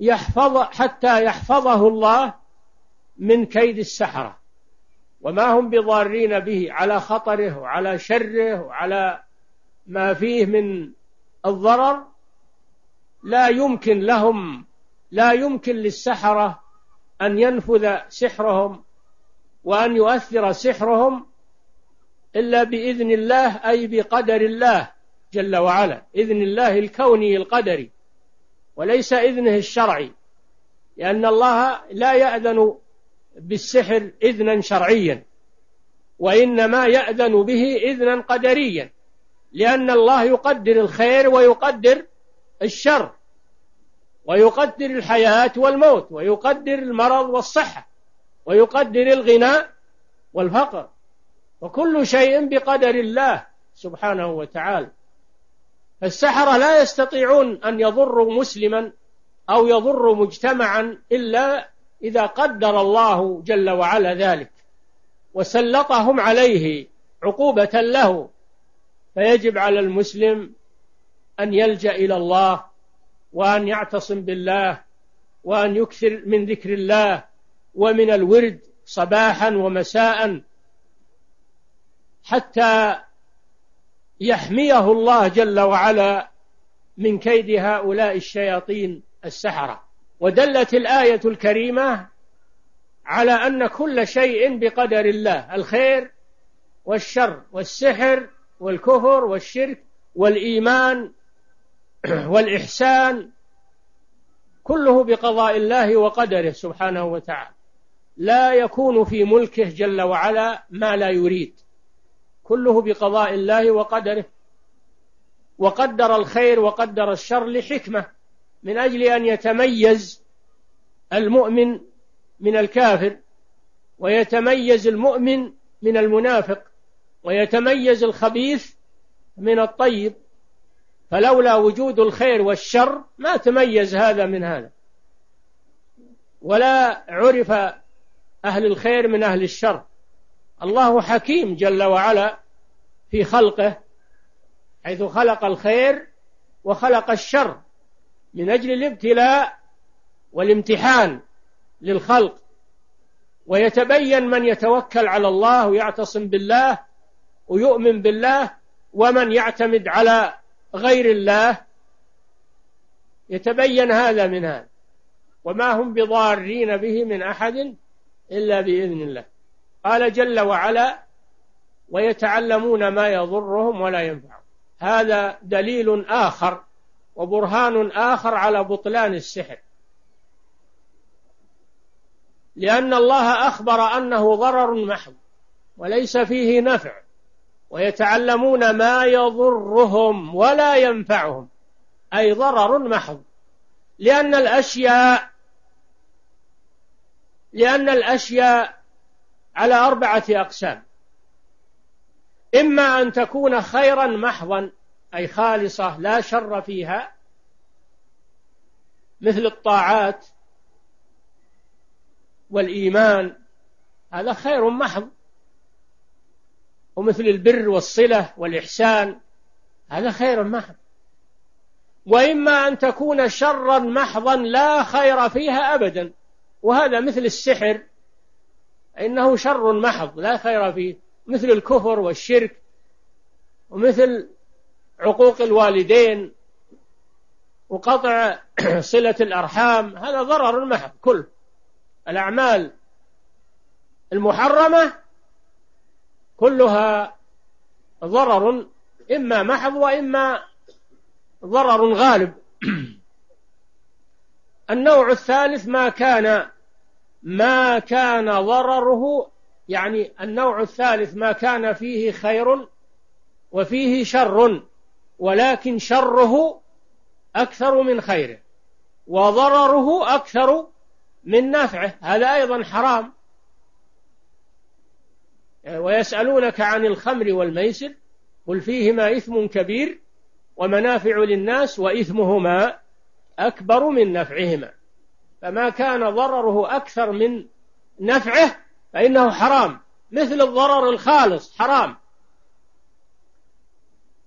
يحفظ حتى يحفظه الله من كيد السحرة. وما هم بضارين به على خطره وعلى شره وعلى ما فيه من الضرر، لا يمكن لهم لا يمكن للسحرة أن ينفذ سحرهم وأن يؤثر سحرهم إلا بإذن الله، أي بقدر الله جل وعلا، إذن الله الكوني القدري وليس إذنه الشرعي، لأن الله لا يأذن بالسحر إذنا شرعيا، وإنما يأذن به إذنا قدريا، لأن الله يقدر الخير ويقدر الشر، ويقدر الحياة والموت، ويقدر المرض والصحة، ويقدر الغناء والفقر، وكل شيء بقدر الله سبحانه وتعالى. فالسحرة لا يستطيعون أن يضروا مسلما أو يضروا مجتمعا إلا إذا قدر الله جل وعلا ذلك وسلطهم عليه عقوبة له. فيجب على المسلم أن يلجأ إلى الله، وأن يعتصم بالله، وأن يكثر من ذكر الله ومن الورد صباحا ومساء، حتى يحميه الله جل وعلا من كيد هؤلاء الشياطين السحرة. ودلت الآية الكريمة على أن كل شيء بقدر الله، الخير والشر والسحر والكفر والشرك والإيمان والإحسان، كله بقضاء الله وقدره سبحانه وتعالى. لا يكون في ملكه جل وعلا ما لا يريد، كله بقضاء الله وقدره، وقدر الخير وقدر الشر لحكمة، من أجل أن يتميز المؤمن من الكافر، ويتميز المؤمن من المنافق، ويتميز الخبيث من الطيب. فلولا وجود الخير والشر ما تميز هذا من هذا، ولا عرف أهل الخير من أهل الشر. الله حكيم جل وعلا في خلقه، حيث خلق الخير وخلق الشر من أجل الابتلاء والامتحان للخلق، ويتبين من يتوكل على الله ويعتصم بالله ويؤمن بالله، ومن يعتمد على غير الله يتبين هذا من هذا. وما هم بضارين به من أحد إلا بإذن الله. قال جل وعلا: ويتعلمون ما يضرهم ولا ينفعهم. هذا دليل آخر وبرهان آخر على بطلان السحر، لأن الله أخبر أنه ضرر محض وليس فيه نفع. ويتعلمون ما يضرهم ولا ينفعهم، أي ضرر محض، لأن الأشياء لأن الأشياء على أربعة أقسام: إما أن تكون خيرا محضا، أي خالصة لا شر فيها، مثل الطاعات والإيمان، هذا خير محض، ومثل البر والصلة والإحسان، هذا خير محض. وإما أن تكون شرا محضا لا خير فيها أبدا، وهذا مثل السحر، إنه شر محض لا خير فيه، مثل الكفر والشرك، ومثل عقوق الوالدين وقطع صلة الأرحام، هذا ضرر محض. كل الأعمال المحرمة كلها ضرر، إما محض وإما ضرر غالب. النوع الثالث ما كان ما كان ضرره، يعني النوع الثالث ما كان فيه خير وفيه شر، ولكن شره أكثر من خيره وضرره أكثر من نفعه، هذا أيضا حرام. ويسألونك عن الخمر والميسر، قل فيهما إثم كبير ومنافع للناس وإثمهما أكبر من نفعهما. فما كان ضرره أكثر من نفعه فإنه حرام، مثل الضرر الخالص حرام.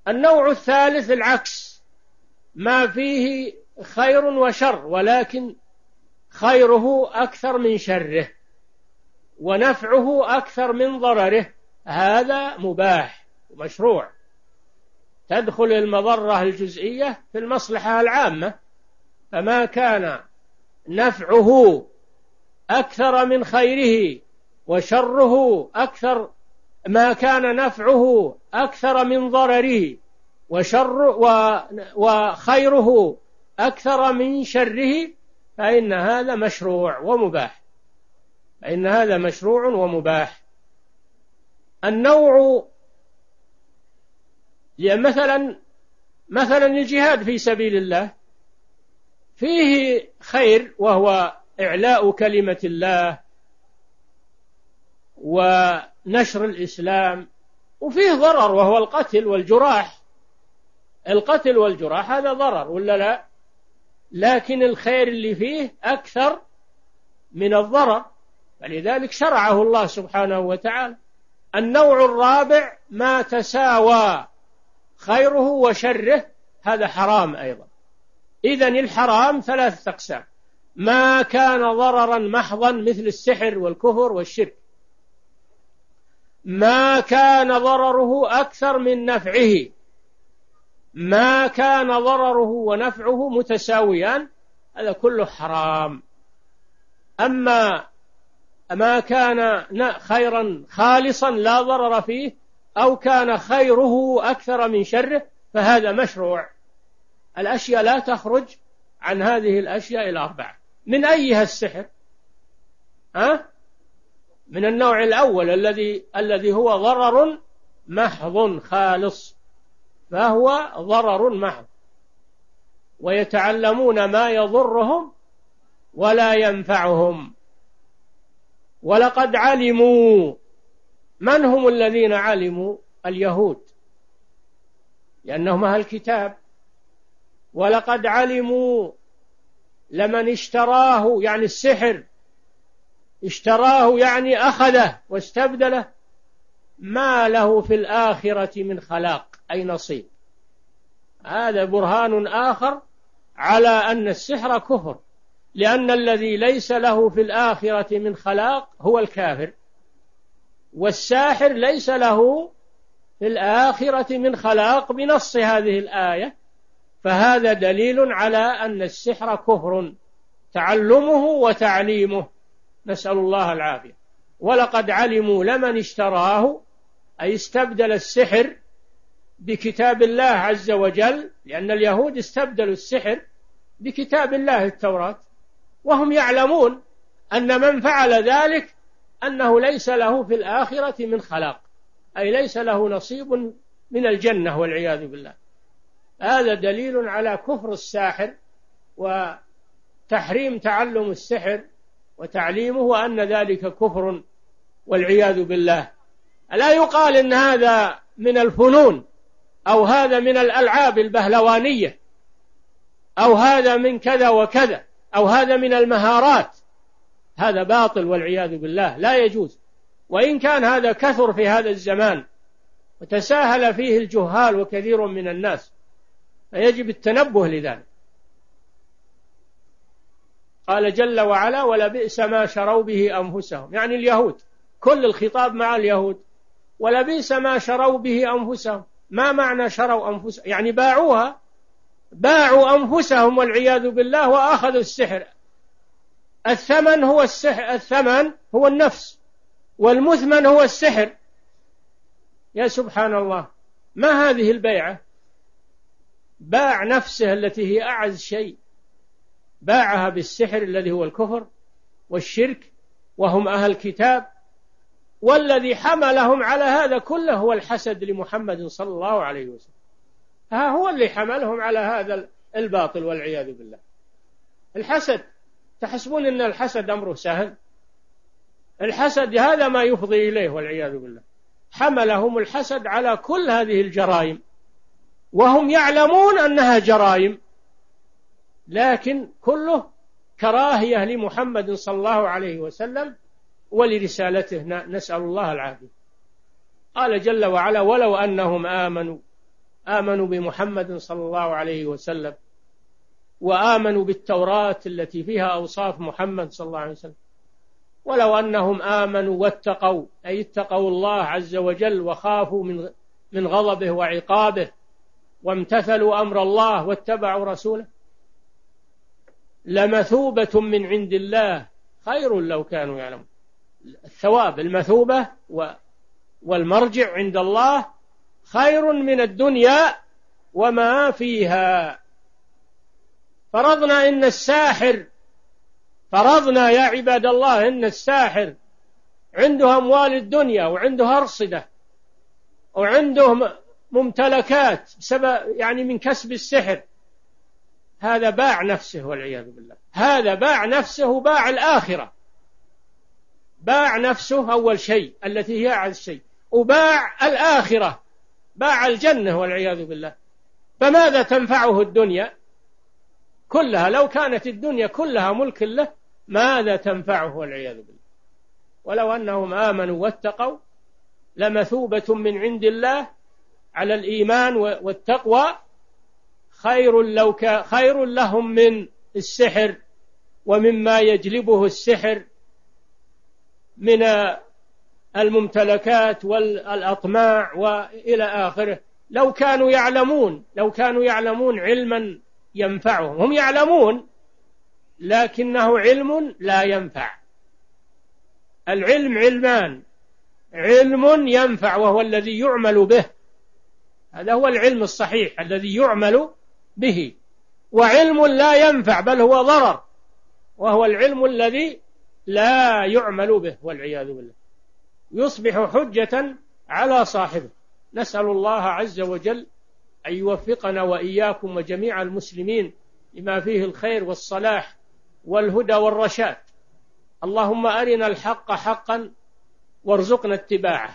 النوع الثالث العكس، ما فيه خير وشر، ولكن خيره أكثر من شره ونفعه أكثر من ضرره، هذا مباح ومشروع، تدخل المضرة الجزئية في المصلحة العامة. فما كان نفعه أكثر من خيره وشره أكثر ما كان نفعه أكثر من ضرره وشر وخيره أكثر من شره فإن هذا مشروع ومباح، فإن هذا مشروع ومباح. النوع مثلا مثلا الجهاد في سبيل الله فيه خير، وهو إعلاء كلمة الله ونشر الإسلام، وفيه ضرر وهو القتل والجراح. القتل والجراح هذا ضرر ولا لا؟ لكن الخير اللي فيه أكثر من الضرر، فلذلك شرعه الله سبحانه وتعالى. النوع الرابع ما تساوى خيره وشره، هذا حرام أيضا. إذن الحرام ثلاث أقسام: ما كان ضررا محضا مثل السحر والكفر والشرك، ما كان ضرره أكثر من نفعه، ما كان ضرره ونفعه متساويان، هذا كله حرام. أما ما كان خيرا خالصا لا ضرر فيه، أو كان خيره أكثر من شره، فهذا مشروع. الأشياء لا تخرج عن هذه الأشياء الأربعة. من أيها السحر؟ ها؟ من النوع الأول الذي الذي هو ضرر محض خالص، فهو ضرر محض، ويتعلمون ما يضرهم ولا ينفعهم. ولقد علموا، من هم الذين علموا؟ اليهود، لأنهم أهل الكتاب. ولقد علموا لمن اشتراه، يعني السحر، اشتراه يعني أخذه واستبدله، ما له في الآخرة من خلاق أي نصيب. هذا برهان آخر على أن السحر كفر، لأن الذي ليس له في الآخرة من خلاق هو الكافر، والساحر ليس له في الآخرة من خلاق بنص هذه الآية، فهذا دليل على أن السحر كفر، تعلمه وتعليمه، نسأل الله العافية. ولقد علموا لمن اشتراه، أي استبدل السحر بكتاب الله عز وجل، لأن اليهود استبدلوا السحر بكتاب الله التوراة، وهم يعلمون أن من فعل ذلك أنه ليس له في الآخرة من خلاق، أي ليس له نصيب من الجنة والعياذ بالله. هذا دليل على كفر الساحر وتحريم تعلم السحر وتعليمه، وأن ذلك كفر والعياذ بالله. لا يقال إن هذا من الفنون، أو هذا من الألعاب البهلوانية، أو هذا من كذا وكذا، أو هذا من المهارات. هذا باطل والعياذ بالله، لا يجوز. وإن كان هذا كثر في هذا الزمان وتساهل فيه الجهال وكثير من الناس، فيجب التنبه لذلك. قال جل وعلا: ولبئس ما شروا به أنفسهم، يعني اليهود، كل الخطاب مع اليهود. ولبئس ما شروا به أنفسهم، ما معنى شروا أنفسهم؟ يعني باعوها، باعوا أنفسهم والعياذ بالله، وأخذوا السحر. الثمن هو السحر، الثمن هو النفس، والمثمن هو السحر. يا سبحان الله، ما هذه البيعة؟ باع نفسه التي هي أعز شيء، باعها بالسحر الذي هو الكفر والشرك، وهم أهل كتاب. والذي حملهم على هذا كله هو الحسد لمحمد صلى الله عليه وسلم، ها هو اللي حملهم على هذا الباطل والعياذ بالله. الحسد، تحسبون أن الحسد أمره سهل؟ الحسد هذا ما يفضي إليه والعياذ بالله. حملهم الحسد على كل هذه الجرائم، وهم يعلمون أنها جرائم، لكن كله كراهية لمحمد صلى الله عليه وسلم ولرسالته، نسأل الله العافية. قال جل وعلا: ولو أنهم آمنوا، آمنوا بمحمد صلى الله عليه وسلم، وآمنوا بالتوراة التي فيها أوصاف محمد صلى الله عليه وسلم، ولو أنهم آمنوا واتقوا، أي اتقوا الله عز وجل وخافوا من من غضبه وعقابه، وامتثلوا أمر الله واتبعوا رسوله، لمثوبة من عند الله خير لو كانوا يعلمون. الثواب، المثوبة والمرجع عند الله خير من الدنيا وما فيها. فرضنا إن الساحر، فرضنا يا عباد الله إن الساحر عنده أموال الدنيا وعنده أرصدة وعنده ممتلكات سبب يعني من كسب السحر، هذا باع نفسه والعياذ بالله، هذا باع نفسه، باع الآخرة، باع نفسه أول شيء التي هي أعز شيء، وباع الآخرة، باع الجنة والعياذ بالله. فماذا تنفعه الدنيا كلها؟ لو كانت الدنيا كلها ملك له ماذا تنفعه والعياذ بالله. ولو أنهم آمنوا واتقوا لمثوبة من عند الله على الإيمان والتقوى خير لو كان خير لهم من السحر ومما يجلبه السحر من الممتلكات والأطماع وإلى آخره، لو كانوا يعلمون، لو كانوا يعلمون علما ينفعهم. هم يعلمون لكنه علم لا ينفع. العلم علمان، علم ينفع وهو الذي يعمل به، هذا هو العلم الصحيح الذي يعمل به، وعلم لا ينفع بل هو ضرر وهو العلم الذي لا يعمل به والعياذ بالله، يصبح حجة على صاحبه. نسأل الله عز وجل أن يوفقنا وإياكم وجميع المسلمين لما فيه الخير والصلاح والهدى والرشاد. اللهم أرنا الحق حقا وارزقنا اتباعه،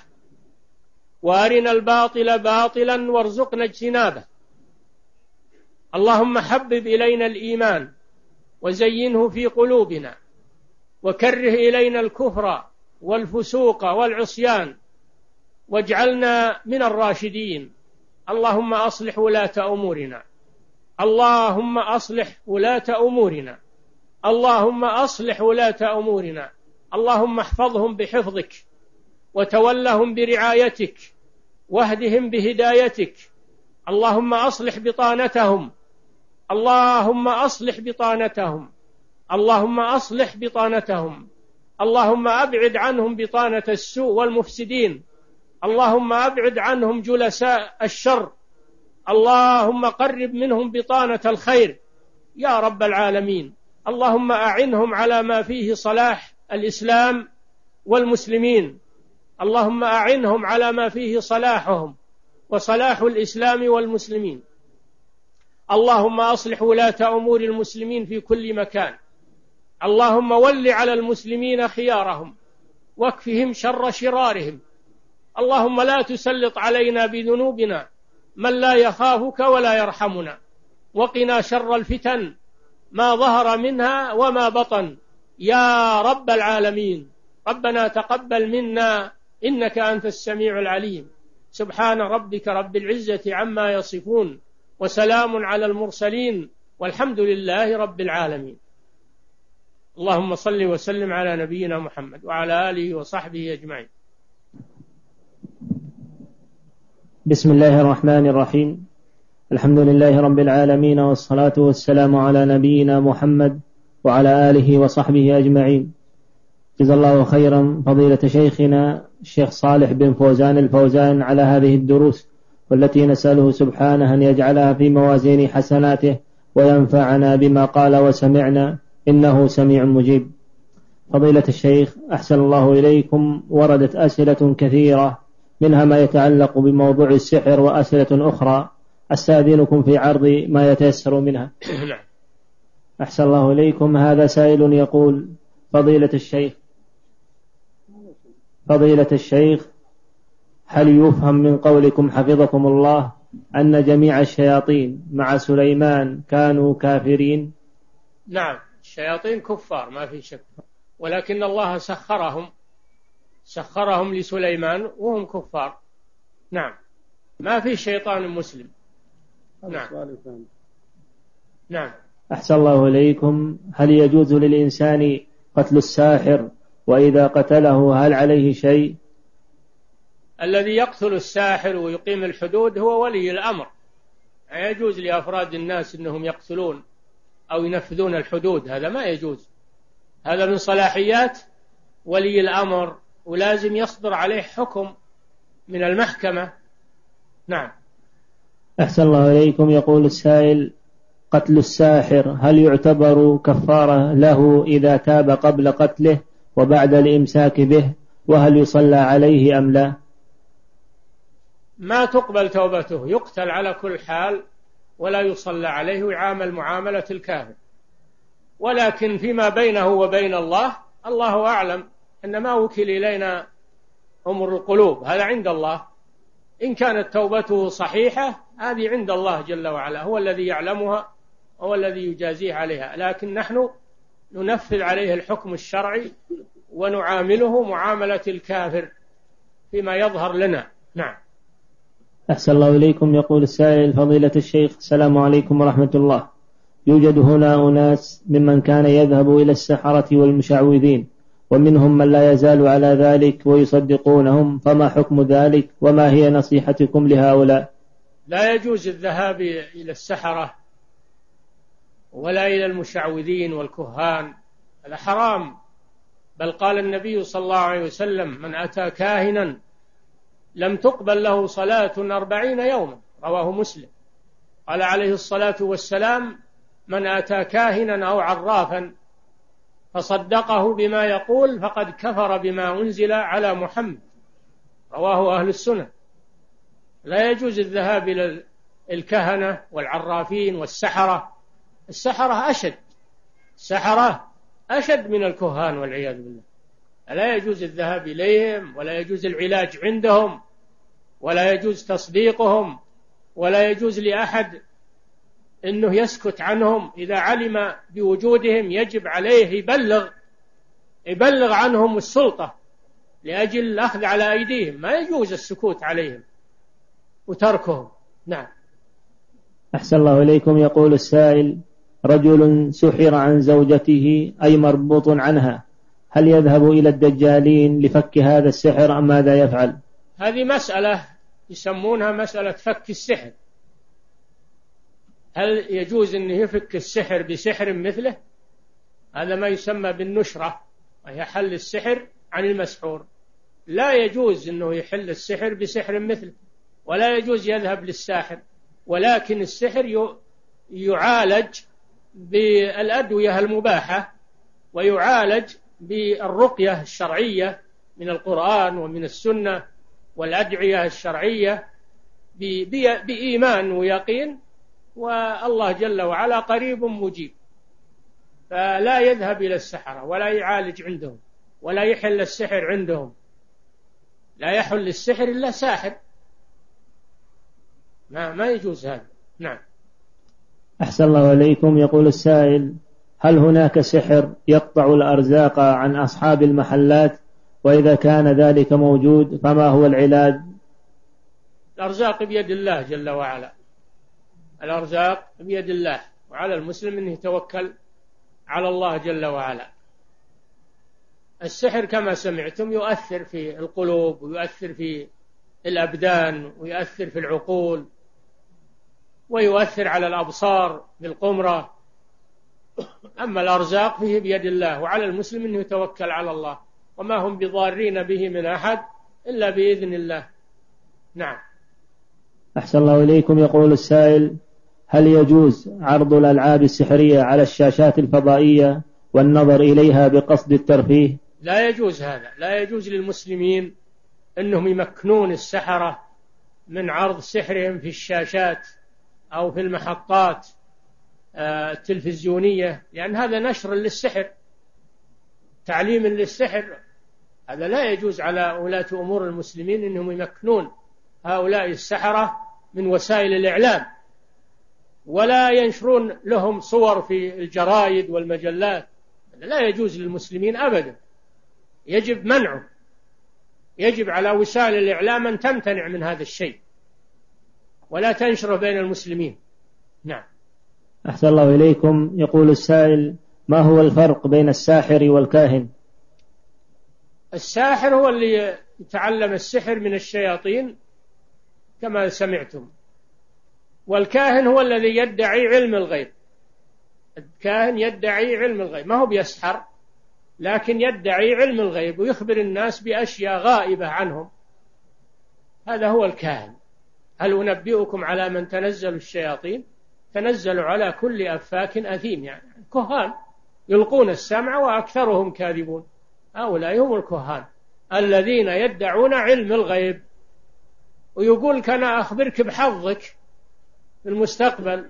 وأرنا الباطل باطلا وارزقنا اجتنابه. اللهم حبب إلينا الإيمان وزينه في قلوبنا، وكره إلينا الكفر والفسوق والعصيان، واجعلنا من الراشدين. اللهم أصلح ولاة أمورنا، اللهم أصلح ولاة أمورنا، اللهم أصلح ولاة أمورنا، اللهم احفظهم بحفظك، وتولهم برعايتك، واهدهم بهدايتك. اللهم أصلح بطانتهم، اللهم أصلح بطانتهم، اللهم أصلح بطانتهم، اللهم أبعد عنهم بطانة السوء والمفسدين، اللهم أبعد عنهم جلساء الشر، اللهم قرب منهم بطانة الخير يا رب العالمين. اللهم أعنهم على ما فيه صلاح الإسلام والمسلمين، اللهم أعنهم على ما فيه صلاحهم وصلاح الإسلام والمسلمين. اللهم أصلح ولاة أمور المسلمين في كل مكان، اللهم ول على المسلمين خيارهم واكفهم شر شرارهم. اللهم لا تسلط علينا بذنوبنا من لا يخافك ولا يرحمنا، وقنا شر الفتن ما ظهر منها وما بطن يا رب العالمين. ربنا تقبل منا إنك أنت السميع العليم. سبحان ربك رب العزة عما يصفون، وسلام على المرسلين، والحمد لله رب العالمين. اللهم صل وسلم على نبينا محمد وعلى آله وصحبه أجمعين. بسم الله الرحمن الرحيم. الحمد لله رب العالمين، والصلاة والسلام على نبينا محمد وعلى آله وصحبه أجمعين. جزا الله خيرا فضيلة شيخنا الشيخ صالح بن فوزان الفوزان على هذه الدروس، والتي نسأله سبحانه أن يجعلها في موازين حسناته وينفعنا بما قال وسمعنا، إنه سميع مجيب. فضيلة الشيخ أحسن الله إليكم، وردت أسئلة كثيرة منها ما يتعلق بموضوع السحر وأسئلة أخرى، أستأذنكم في عرض ما يتيسر منها. أحسن الله إليكم. هذا سائل يقول: فضيلة الشيخ فضيلة الشيخ هل يفهم من قولكم حفظكم الله أن جميع الشياطين مع سليمان كانوا كافرين؟ نعم، الشياطين كفار ما في شك، ولكن الله سخرهم سخرهم لسليمان وهم كفار. نعم، ما في شيطان مسلم. نعم نعم. أحسن الله إليكم. هل يجوز للإنسان قتل الساحر، وإذا قتله هل عليه شيء؟ الذي يقتل الساحر ويقيم الحدود هو ولي الأمر، لا يجوز لأفراد الناس أنهم يقتلون أو ينفذون الحدود، هذا ما يجوز، هذا من صلاحيات ولي الأمر، ولازم يصدر عليه حكم من المحكمة. نعم. أحسن الله إليكم. يقول السائل: قتل الساحر هل يعتبر كفارة له إذا تاب قبل قتله وبعد الإمساك به، وهل يصلى عليه أم لا؟ ما تقبل توبته، يقتل على كل حال ولا يصلى عليه، ويعامل معاملة الكافر. ولكن فيما بينه وبين الله الله أعلم، إنما وكل إلينا أمر القلوب، هذا عند الله. إن كانت توبته صحيحة هذه عند الله جل وعلا، هو الذي يعلمها وهو الذي يجازيه عليها، لكن نحن ننفذ عليه الحكم الشرعي ونعامله معاملة الكافر فيما يظهر لنا. نعم. أحسن الله إليكم. يقول السائل: فضيلة الشيخ السلام عليكم ورحمة الله، يوجد هنا أناس ممن كان يذهب إلى السحرة والمشعوذين، ومنهم من لا يزال على ذلك ويصدقونهم، فما حكم ذلك وما هي نصيحتكم لهؤلاء؟ لا يجوز الذهاب إلى السحرة ولا إلى المشعوذين والكهان، هذا حرام. بل قال النبي صلى الله عليه وسلم: من أتى كاهنا لم تقبل له صلاة أربعين يوما، رواه مسلم. قال عليه الصلاة والسلام: من أتى كاهنا أو عرافا فصدقه بما يقول فقد كفر بما أنزل على محمد، رواه أهل السنة. لا يجوز الذهاب إلى الكهنة والعرافين والسحرة، السحرة أشد، السحرة أشد من الكهان والعياذ بالله. لا يجوز الذهاب إليهم، ولا يجوز العلاج عندهم، ولا يجوز تصديقهم، ولا يجوز لأحد إنه يسكت عنهم. إذا علم بوجودهم يجب عليه يبلغ يبلغ عنهم السلطة لأجل الأخذ على أيديهم، ما يجوز السكوت عليهم وتركهم. نعم. أحسن الله إليكم. يقول السائل: رجل سحر عن زوجته أي مربوط عنها، هل يذهب إلى الدجالين لفك هذا السحر أم ماذا يفعل؟ هذه مسألة يسمونها مسألة فك السحر. هل يجوز أن يفك السحر بسحر مثله؟ هذا ما يسمى بالنشرة، وهي حل السحر عن المسحور. لا يجوز أنه يحل السحر بسحر مثله، ولا يجوز يذهب للساحر. ولكن السحر يعالج بالأدوية المباحة، ويعالج بالرقية الشرعية من القرآن ومن السنة والأدعية الشرعية بإيمان ويقين، والله جل وعلا قريب مجيب. فلا يذهب إلى السحرة ولا يعالج عندهم ولا يحل السحر عندهم. لا يحل السحر إلا ساحر، ما, ما يجوز هذا. نعم. أحسن الله إليكم. يقول السائل: هل هناك سحر يقطع الأرزاق عن أصحاب المحلات، وإذا كان ذلك موجود فما هو العلاج؟ الأرزاق بيد الله جل وعلا، الأرزاق بيد الله، وعلى المسلم أن يتوكل على الله جل وعلا. السحر كما سمعتم يؤثر في القلوب، ويؤثر في الأبدان، ويؤثر في العقول، ويؤثر على الأبصار بالقمرة. أما الأرزاق فيه بيد الله، وعلى المسلم أن يتوكل على الله، وما هم بضارين به من أحد إلا بإذن الله. نعم. أحسن الله إليكم. يقول السائل: هل يجوز عرض الألعاب السحرية على الشاشات الفضائية والنظر إليها بقصد الترفيه؟ لا يجوز هذا، لا يجوز للمسلمين أنهم يمكنون السحرة من عرض سحرهم في الشاشات أو في المحطات التلفزيونية، لأن هذا نشر للسحر، تعليم للسحر. هذا لا يجوز على ولاة أمور المسلمين أنهم يمكنون هؤلاء السحرة من وسائل الإعلام، ولا ينشرون لهم صور في الجرائد والمجلات. لا يجوز للمسلمين أبدا، يجب منعه. يجب على وسائل الإعلام أن تمتنع من هذا الشيء ولا تنشره بين المسلمين. نعم. أحسن الله إليكم. يقول السائل: ما هو الفرق بين الساحر والكاهن؟ الساحر هو اللي يتعلم السحر من الشياطين كما سمعتم، والكاهن هو الذي يدعي علم الغيب. الكاهن يدعي علم الغيب، ما هو بيسحر، لكن يدعي علم الغيب ويخبر الناس بأشياء غائبة عنهم، هذا هو الكاهن. هل أنبئكم على من تنزل الشياطين؟ تنزلوا على كل أفاك أثيم، يعني كهان يلقون السمع وأكثرهم كاذبون. هؤلاء هم الكهان الذين يدعون علم الغيب ويقولك أنا أخبرك بحظك في المستقبل.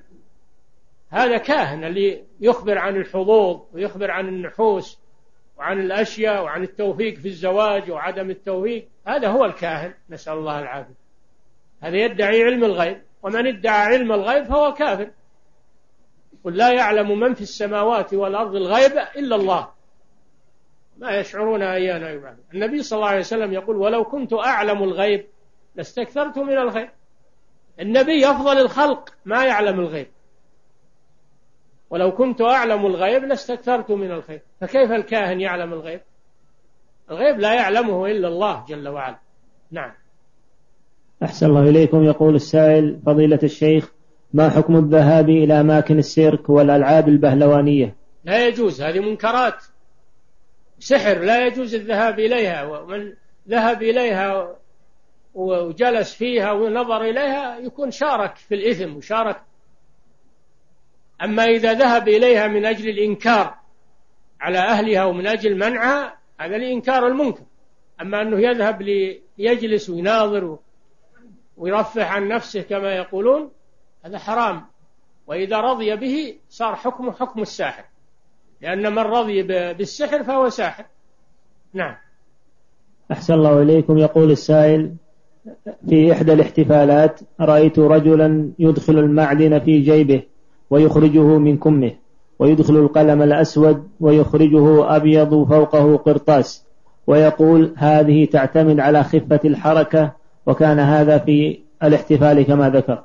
هذا كاهن اللي يخبر عن الحظوظ ويخبر عن النحوس وعن الأشياء وعن التوفيق في الزواج وعدم التوفيق، هذا هو الكاهن، نسأل الله العافية. هذا يدعي علم الغيب، ومن ادعى علم الغيب فهو كافر. قل لا يعلم من في السماوات والأرض الغيب إلا الله ما يشعرون أيان يبعثون. النبي صلى الله عليه وسلم يقول ولو كنت أعلم الغيب لاستكثرت من الخير. النبي أفضل الخلق ما يعلم الغيب، ولو كنت أعلم الغيب لاستكثرت من الخير، فكيف الكاهن يعلم الغيب؟ الغيب لا يعلمه إلا الله جل وعلا. نعم. أحسن الله إليكم. يقول السائل فضيلة الشيخ ما حكم الذهاب إلى أماكن السيرك والألعاب البهلوانية؟ لا يجوز، هذه منكرات سحر لا يجوز الذهاب إليها، ومن ذهب إليها وجلس فيها ونظر إليها يكون شارك في الإثم وشارك. أما إذا ذهب إليها من أجل الإنكار على أهلها ومن أجل منعها هذا الإنكار المنكر. أما أنه يذهب ليجلس ويناظر ويرفه عن نفسه كما يقولون هذا حرام، وإذا رضي به صار حكمه حكم الساحر، لأن من رضي بالسحر فهو ساحر. نعم. أحسن الله إليكم. يقول السائل في إحدى الاحتفالات رأيت رجلا يدخل المعدن في جيبه ويخرجه من كمه، ويدخل القلم الأسود ويخرجه أبيض فوقه قرطاس، ويقول هذه تعتمد على خفة الحركة، وكان هذا في الاحتفال كما ذكر.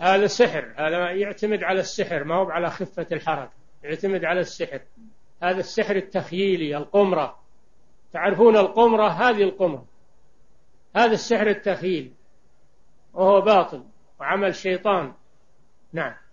هذا سحر، هذا يعتمد على السحر، ما هو على خفة الحركة، يعتمد على السحر. هذا السحر التخييلي، القمرة، تعرفون القمرة، هذه القمرة، هذا السحر التخييل، وهو باطل وعمل شيطان. نعم.